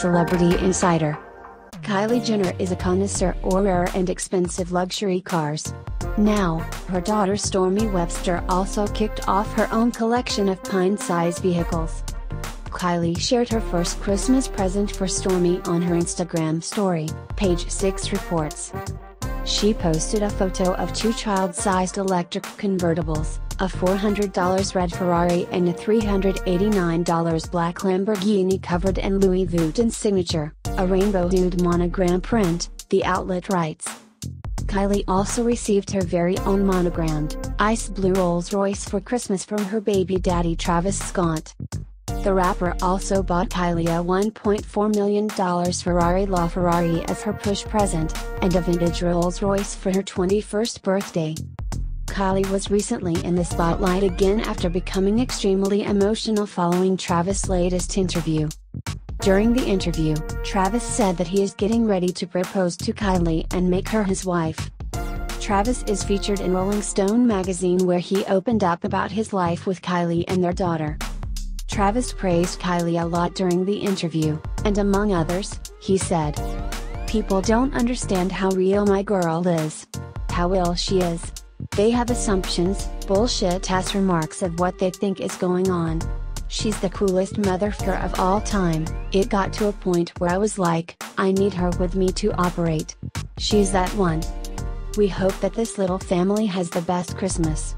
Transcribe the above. Celebrity Insider. Kylie Jenner is a connoisseur of rare and expensive luxury cars. Now, her daughter Stormi Webster also kicked off her own collection of pint-sized vehicles. Kylie shared her first Christmas present for Stormi on her Instagram story, Page 6 reports. She posted a photo of two child-sized electric convertibles, a $400 red Ferrari and a $389 black Lamborghini covered in Louis Vuitton signature, a rainbow-hued monogram print, the outlet writes. Kylie also received her very own monogrammed, ice blue Rolls-Royce for Christmas from her baby daddy Travis Scott. The rapper also bought Kylie a $1.4 million Ferrari LaFerrari as her push present, and a vintage Rolls-Royce for her 21st birthday. Kylie was recently in the spotlight again after becoming extremely emotional following Travis' latest interview. During the interview, Travis said that he is getting ready to propose to Kylie and make her his wife. Travis is featured in Rolling Stone magazine where he opened up about his life with Kylie and their daughter. Travis praised Kylie a lot during the interview, and among others, he said, "People don't understand how real my girl is. How ill she is. They have assumptions, bullshit-ass remarks of what they think is going on. She's the coolest motherfucker of all time. It got to a point where I was like, I need her with me to operate. She's that one." We hope that this little family has the best Christmas.